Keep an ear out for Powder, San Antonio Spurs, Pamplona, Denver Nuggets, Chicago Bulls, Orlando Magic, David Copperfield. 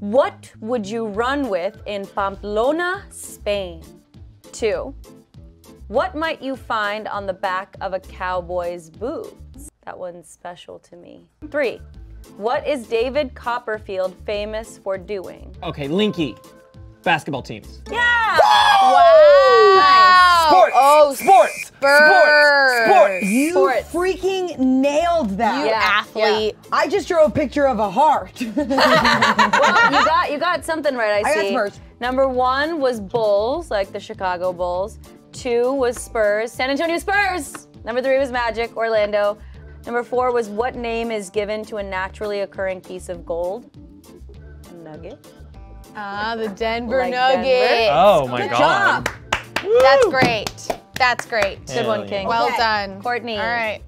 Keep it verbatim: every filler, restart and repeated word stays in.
What would you run with in Pamplona, Spain? Two. What might you find on the back of a cowboy's boots? That one's special to me. Three. What is David Copperfield famous for doing? Okay, Linky. Basketball teams. Yeah! Whoa! Wow! Nice. Sports! Oh, sports! Sports! Sports! You sports. freaking nailed that. You yeah. athlete. Yeah. I just drew a picture of a heart. Well, you got, you got something right, I, I see. I got Spurs. Number one was Bulls, like the Chicago Bulls. Two was Spurs, San Antonio Spurs. Number three was Magic, Orlando. Number four was what name is given to a naturally occurring piece of gold? A nugget. Ah, the Denver like Nuggets. Denver. Oh my Good God. Good job. Woo. That's great. That's great. Good one, King. Well okay. done. Courtney. All right.